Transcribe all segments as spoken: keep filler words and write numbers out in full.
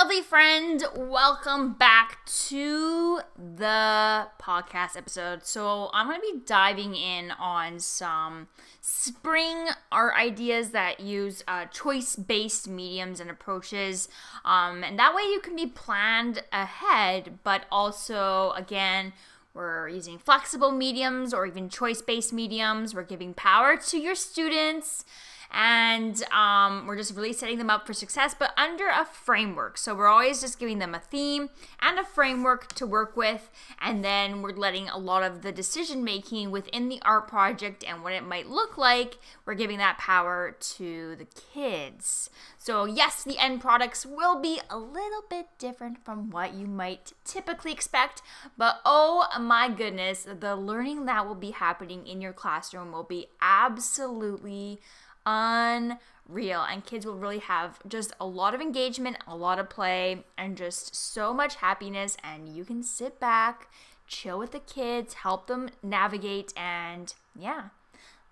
lovely friend, welcome back to the podcast episode. So I'm going to be diving in on some spring art ideas that use uh, choice-based mediums and approaches. Um, and that way you can be planned ahead, but also, again, we're using flexible mediums or even choice-based mediums. We're giving power to your students. And um, we're just really setting them up for success, but under a framework. So we're always just giving them a theme and a framework to work with. And then we're letting a lot of the decision making within the art project and what it might look like, we're giving that power to the kids. So yes, the end products will be a little bit different from what you might typically expect, but oh my goodness, the learning that will be happening in your classroom will be absolutely unreal, and kids will really have just a lot of engagement, a lot of play, and just so much happiness. And you can sit back, chill with the kids, help them navigate, and yeah,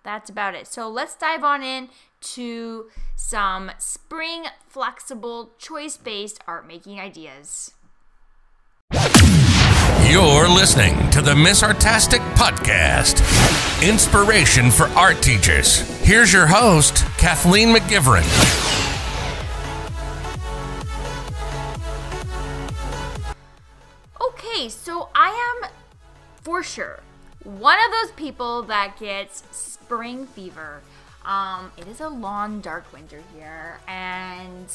that's about it. So let's dive on in to some spring flexible choice-based art making ideas. You're listening to the Miz Artastic Podcast, inspiration for art teachers. Here's your host, Kathleen McGivern. Okay, so I am for sure one of those people that gets spring fever. Um, it is a long, dark winter here, and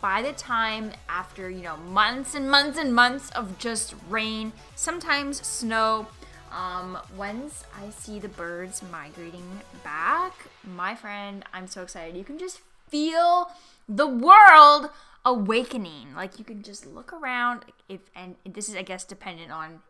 by the time after, you know, months and months and months of just rain, sometimes snow, um, once I see the birds migrating back, my friend, I'm so excited. You can just feel the world awakening. Like, you can just look around, if, and this is, I guess, dependent on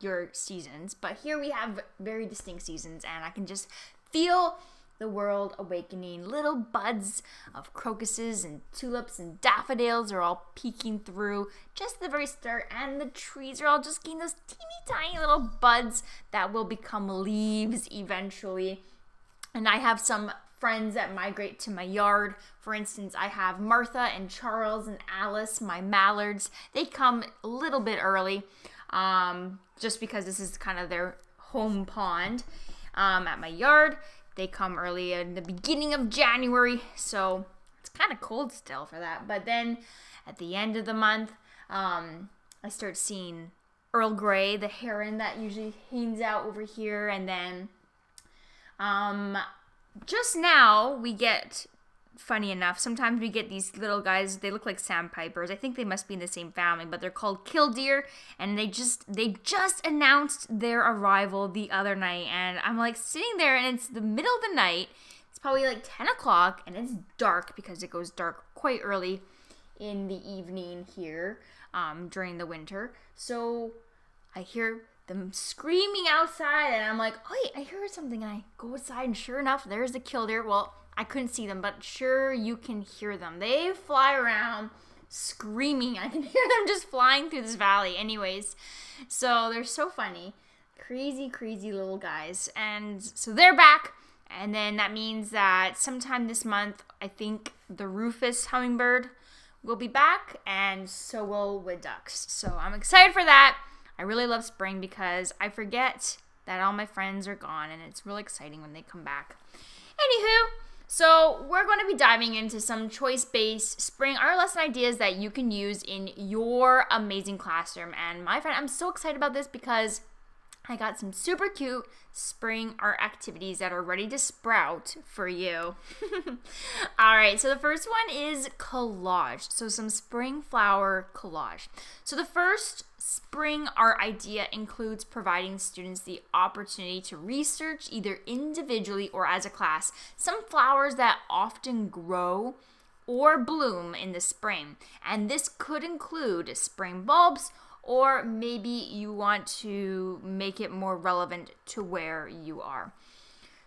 your seasons, but here we have very distinct seasons, and I can just feel the world awakening. Little buds of crocuses and tulips and daffodils are all peeking through just the very start, and the trees are all just getting those teeny tiny little buds that will become leaves eventually. And I have some friends that migrate to my yard. For instance, I have Martha and Charles and Alice, my mallards. They come a little bit early, um, just because this is kind of their home pond um, at my yard. They come early in the beginning of January, so it's kind of cold still for that. But then at the end of the month, um, I start seeing Earl Grey, the heron that usually hangs out over here. And then um, just now we get, funny enough, sometimes we get these little guys. They look like sandpipers. I think they must be in the same family, but they're called killdeer. And they just they just announced their arrival the other night. And I'm like sitting there, and it's the middle of the night. It's probably like ten o'clock, and it's dark because it goes dark quite early in the evening here um, during the winter. So I hear them screaming outside, and I'm like, "Wait, I heard something!" And I go outside, and sure enough, there's the killdeer. Well, I couldn't see them, but sure you can hear them. They fly around screaming. I can hear them just flying through this valley. Anyways, so they're so funny. Crazy, crazy little guys. And so they're back. And then that means that sometime this month, I think the Rufous hummingbird will be back, and so will wood ducks. So I'm excited for that. I really love spring because I forget that all my friends are gone, and it's really exciting when they come back. Anywho, so we're going to be diving into some choice-based spring art lesson ideas that you can use in your amazing classroom. And my friend, I'm so excited about this because I got some super cute spring art activities that are ready to sprout for you. All right, so the first one is collage. So some spring flower collage. So the first spring art idea includes providing students the opportunity to research, either individually or as a class, some flowers that often grow or bloom in the spring. And this could include spring bulbs, or maybe you want to make it more relevant to where you are.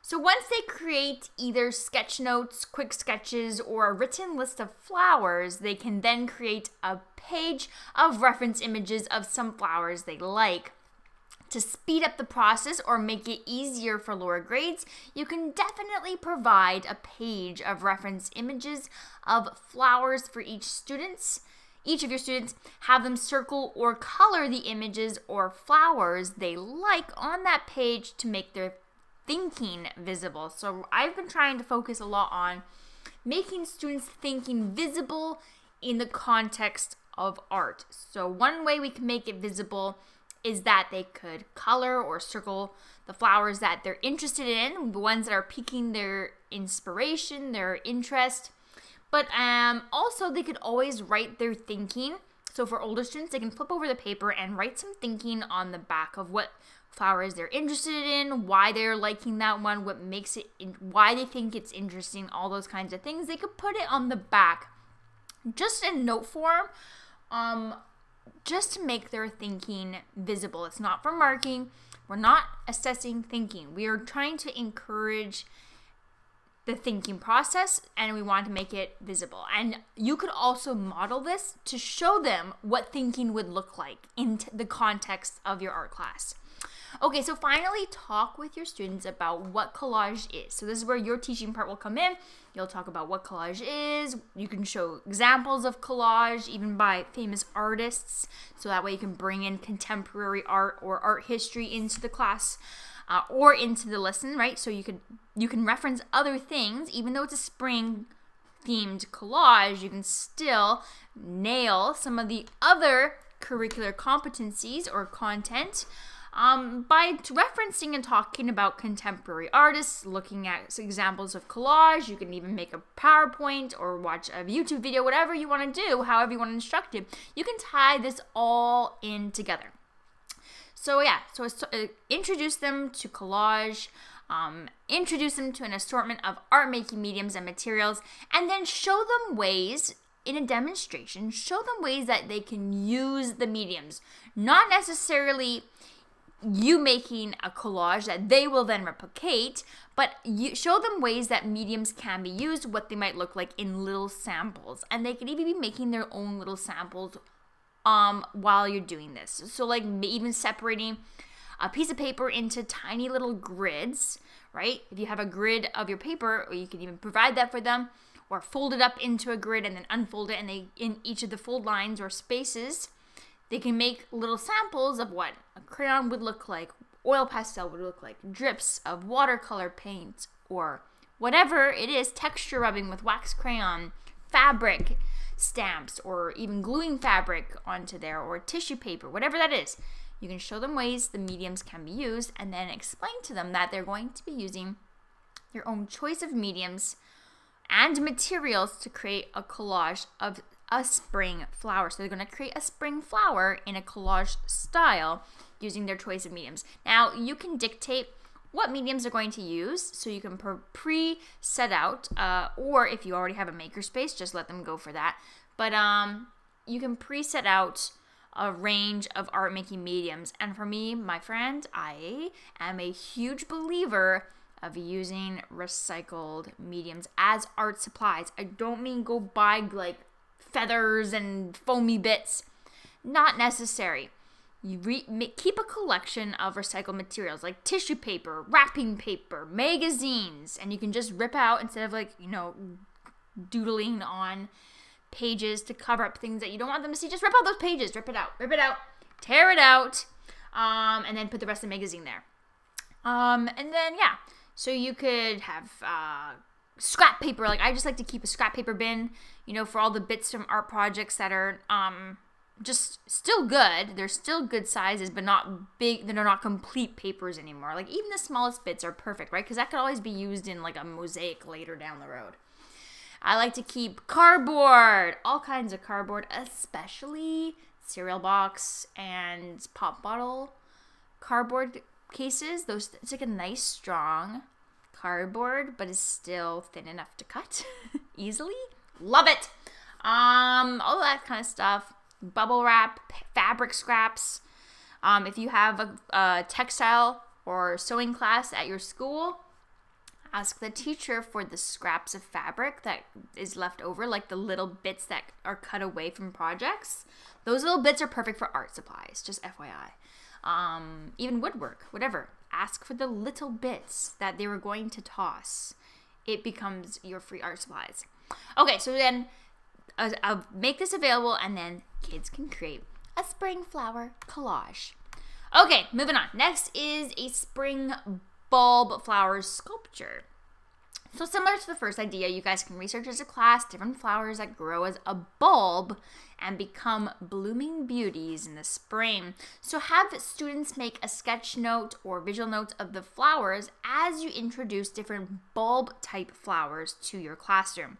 So once they create either sketch notes, quick sketches, or a written list of flowers, they can then create a page of reference images of some flowers they like. To speed up the process or make it easier for lower grades, you can definitely provide a page of reference images of flowers for each student. each of your students, have them circle or color the images or flowers they like on that page to make their thinking visible. So I've been trying to focus a lot on making students' thinking visible in the context of art. So one way we can make it visible is that they could color or circle the flowers that they're interested in, the ones that are piquing their inspiration, their interest. But um, also they could always write their thinking. So for older students, they can flip over the paper and write some thinking on the back of what flowers they're interested in, why they're liking that one, what makes it, in, why they think it's interesting, all those kinds of things. They could put it on the back, just in note form, um, just to make their thinking visible. It's not for marking. We're not assessing thinking. We are trying to encourage the thinking process, and we want to make it visible. And you could also model this to show them what thinking would look like in the context of your art class. Okay, so finally, talk with your students about what collage is. So this is where your teaching part will come in. You'll talk about what collage is. You can show examples of collage, even by famous artists. So that way you can bring in contemporary art or art history into the class uh, or into the lesson, right? So you could you can reference other things. Even though it's a spring themed collage, you can still nail some of the other curricular competencies or content Um, by referencing and talking about contemporary artists, looking at examples of collage. You can even make a PowerPoint or watch a YouTube video, whatever you want to do, however you want to instruct it. You can tie this all in together. So yeah, so uh, introduce them to collage, um, introduce them to an assortment of art-making mediums and materials, and then show them ways in a demonstration, show them ways that they can use the mediums, not necessarily you making a collage that they will then replicate, but you show them ways that mediums can be used, what they might look like in little samples. And they could even be making their own little samples um, while you're doing this. So like even separating a piece of paper into tiny little grids, right? If you have a grid of your paper, or you can even provide that for them, or fold it up into a grid and then unfold it, and they in each of the fold lines or spaces, they can make little samples of what a crayon would look like, oil pastel would look like, drips of watercolor paint, or whatever it is, texture rubbing with wax crayon, fabric stamps, or even gluing fabric onto there, or tissue paper, whatever that is. You can show them ways the mediums can be used, and then explain to them that they're going to be using your own choice of mediums and materials to create a collage of a spring flower. So they're going to create a spring flower in a collage style using their choice of mediums. Now you can dictate what mediums they're going to use, so you can pre-set out, uh, or if you already have a makerspace, just let them go for that. But um, you can pre-set out a range of art-making mediums. And for me, my friend, I am a huge believer of using recycled mediums as art supplies. I don't mean go buy like feathers and foamy bits. Not necessary. You re keep a collection of recycled materials like tissue paper, wrapping paper, magazines, and you can just rip out instead of like, you know, doodling on pages to cover up things that you don't want them to see. Just rip out those pages, rip it out, rip it out, tear it out, um, and then put the rest of the magazine there. Um, and then, yeah, so you could have uh, scrap paper. Like I just like to keep a scrap paper bin, you know, for all the bits from art projects that are um just still good. They're still good sizes, but not big. They're not complete papers anymore. Like even the smallest bits are perfect, right? Because that could always be used in like a mosaic later down the road. I like to keep cardboard, all kinds of cardboard, especially cereal box and pop bottle cardboard cases. Those, it's like a nice strong cardboard, but is still thin enough to cut easily. Love it. Um, all that kind of stuff. Bubble wrap, fabric scraps. Um, if you have a, a textile or sewing class at your school, ask the teacher for the scraps of fabric that is left over, like the little bits that are cut away from projects. Those little bits are perfect for art supplies, just F Y I. Um, even woodwork, whatever. Ask for the little bits that they were going to toss. It becomes your free art supplies. Okay, so then uh, I'll make this available, and then kids can create a spring flower collage. Okay, moving on. Next is a spring bulb flower sculpture. So similar to the first idea, you guys can research as a class different flowers that grow as a bulb and become blooming beauties in the spring. So have students make a sketch note or visual note of the flowers as you introduce different bulb type flowers to your classroom.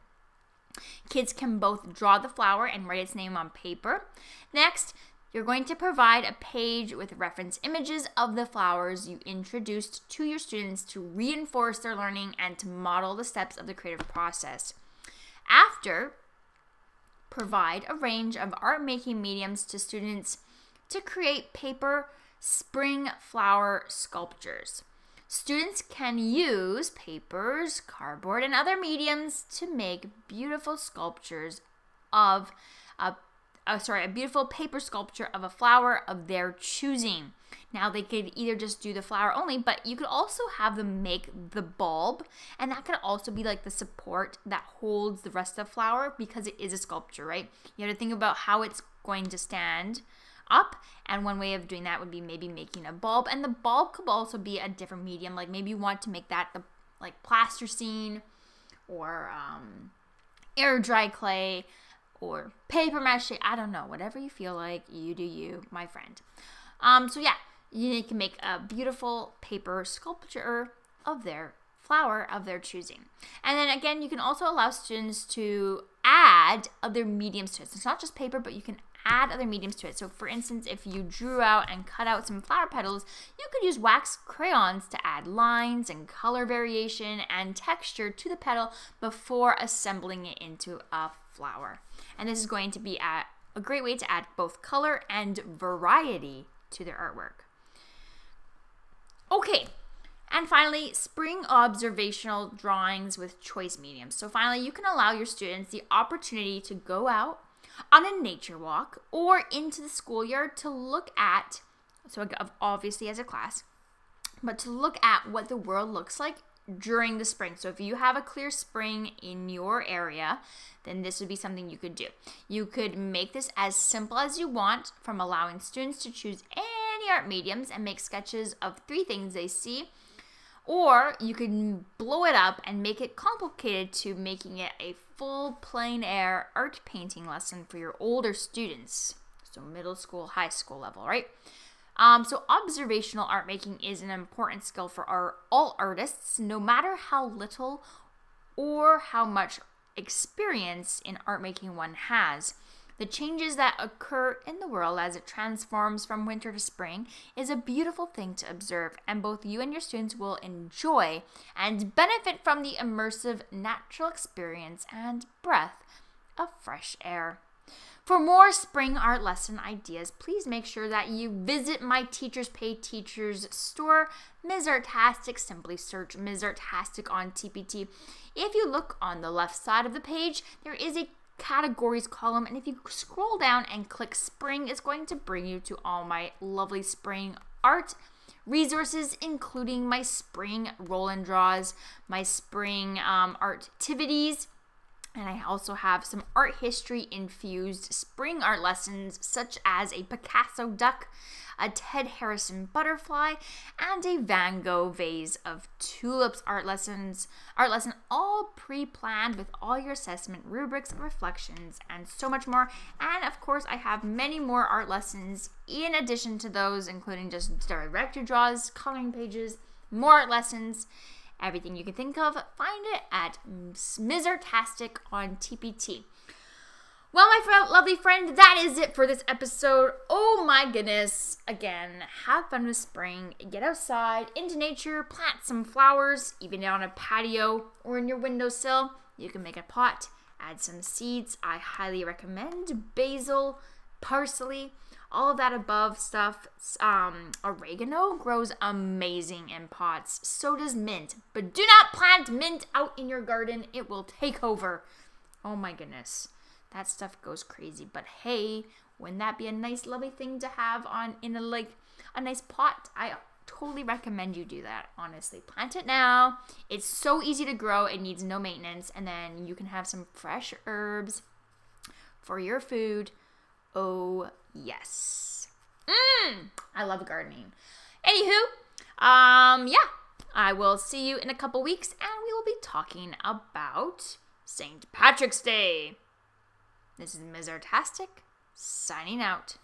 Kids can both draw the flower and write its name on paper. Next, you're going to provide a page with reference images of the flowers you introduced to your students to reinforce their learning and to model the steps of the creative process. After, provide a range of art-making mediums to students to create paper spring flower sculptures. Students can use papers, cardboard, and other mediums to make beautiful sculptures of a Oh, sorry, a beautiful paper sculpture of a flower of their choosing. Now, they could either just do the flower only, but you could also have them make the bulb, and that could also be like the support that holds the rest of the flower, because it is a sculpture, right? You have to think about how it's going to stand up, and one way of doing that would be maybe making a bulb, and the bulb could also be a different medium. Like, maybe you want to make that the like plasticine or um, air dry clay, or paper mache, I don't know, whatever you feel like, you do you, my friend. Um, so yeah, you can make a beautiful paper sculpture of their flower of their choosing. And then again, you can also allow students to add other mediums to it. So it's not just paper, but you can add other mediums to it. So for instance, if you drew out and cut out some flower petals, you could use wax crayons to add lines and color variation and texture to the petal before assembling it into a flower. And this is going to be a, a great way to add both color and variety to their artwork. Okay, and finally, spring observational drawings with choice mediums. So finally, you can allow your students the opportunity to go out on a nature walk or into the schoolyard to look at, so obviously as a class, but to look at what the world looks like during the spring. So if you have a clear spring in your area, then this would be something you could do. You could make this as simple as you want, from allowing students to choose any art mediums and make sketches of three things they see, or you can blow it up and make it complicated to making it a full plein air art painting lesson for your older students. So middle school, high school level, right? Um, so observational art making is an important skill for our, all artists, no matter how little or how much experience in art making one has. The changes that occur in the world as it transforms from winter to spring is a beautiful thing to observe, and both you and your students will enjoy and benefit from the immersive natural experience and breath of fresh air. For more spring art lesson ideas, please make sure that you visit my Teachers Pay Teachers store, Miz Artastic. Simply search Miz Artastic on T P T. If you look on the left side of the page, there is a categories column, and if you scroll down and click spring, it's going to bring you to all my lovely spring art resources, including my spring roll and draws, my spring um, art activities, and I also have some art history infused spring art lessons, such as a Picasso duck, a Ted Harrison butterfly, and a Van Gogh vase of tulips art lessons, art lesson all pre-planned with all your assessment rubrics, reflections, and so much more. And of course, I have many more art lessons in addition to those, including just director draws, coloring pages, more art lessons, everything you can think of. Find it at Miz Artastic on T P T. Well, my friend, lovely friend, that is it for this episode. Oh my goodness. Again, have fun with spring. Get outside, into nature, plant some flowers, even on a patio or in your windowsill. You can make a pot, add some seeds. I highly recommend basil, parsley, all of that above stuff. Um, oregano grows amazing in pots. So does mint. But do not plant mint out in your garden. It will take over. Oh my goodness. That stuff goes crazy. But hey, wouldn't that be a nice, lovely thing to have on in a like a nice pot? I totally recommend you do that, honestly. Plant it now. It's so easy to grow. It needs no maintenance. And then you can have some fresh herbs for your food. Oh, yes. Mmm, I love gardening. Anywho, um, yeah, I will see you in a couple weeks, and we will be talking about Saint Patrick's Day. This is Miz Artastic, signing out.